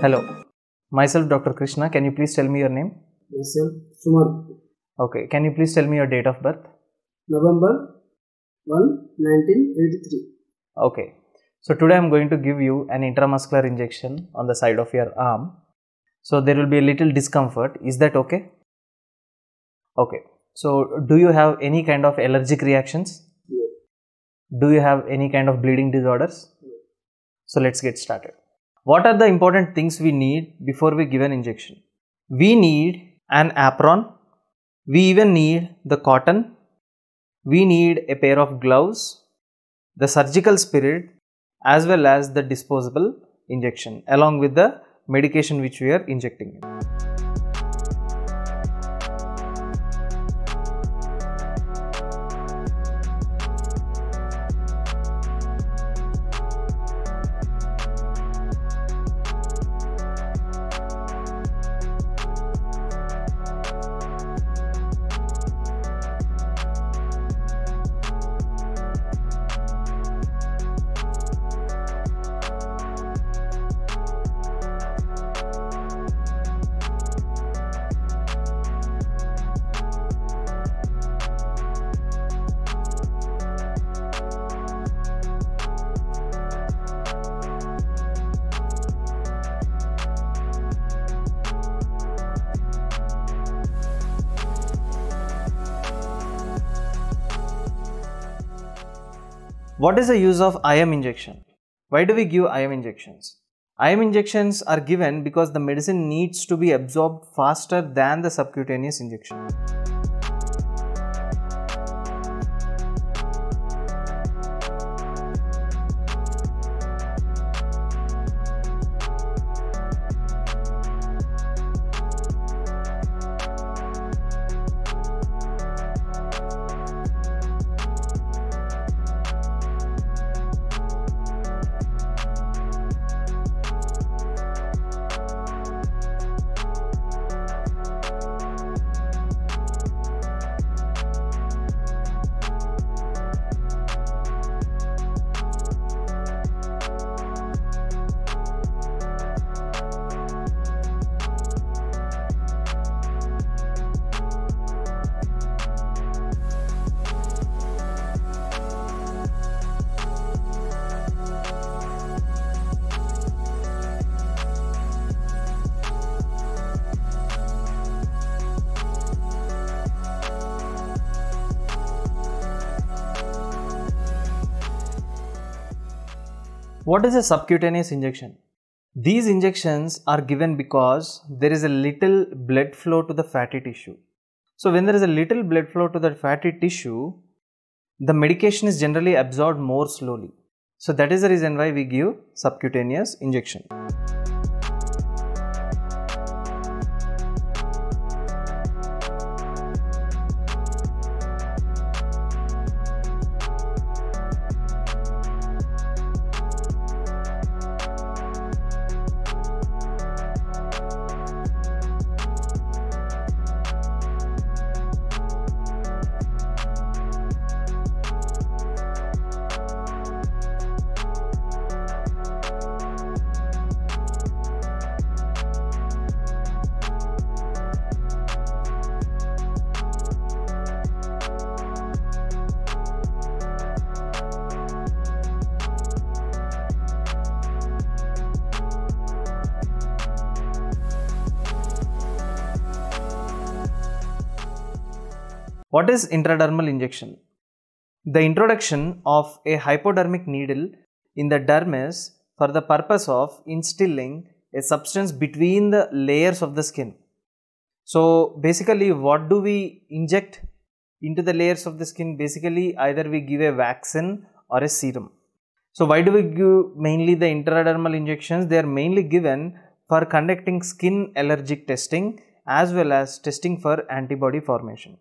Hello, myself Dr. Krishna. Can you please tell me your name? Yes, sir. Sumar. Okay, can you please tell me your date of birth? November 1, 1983. Okay, so today I am going to give you an intramuscular injection on the side of your arm. So there will be a little discomfort. Is that okay? Okay, so do you have any kind of allergic reactions? No. Do you have any kind of bleeding disorders? No. So let's get started. What are the important things we need before we give an injection? We need an apron. We even need the cotton. We need a pair of gloves, the surgical spirit, as well as the disposable injection, along with the medication which we are injecting. What is the use of IM injection? Why do we give IM injections? IM injections are given because the medicine needs to be absorbed faster than the subcutaneous injection. What is a subcutaneous injection? These injections are given because there is a little blood flow to the fatty tissue. So when there is a little blood flow to the fatty tissue, the medication is generally absorbed more slowly. So that is the reason why we give subcutaneous injection. What is intradermal injection? The introduction of a hypodermic needle in the dermis for the purpose of instilling a substance between the layers of the skin. So basically, what do we inject into the layers of the skin? Basically, either we give a vaccine or a serum. So why do we give mainly the intradermal injections? They are mainly given for conducting skin allergic testing as well as testing for antibody formation.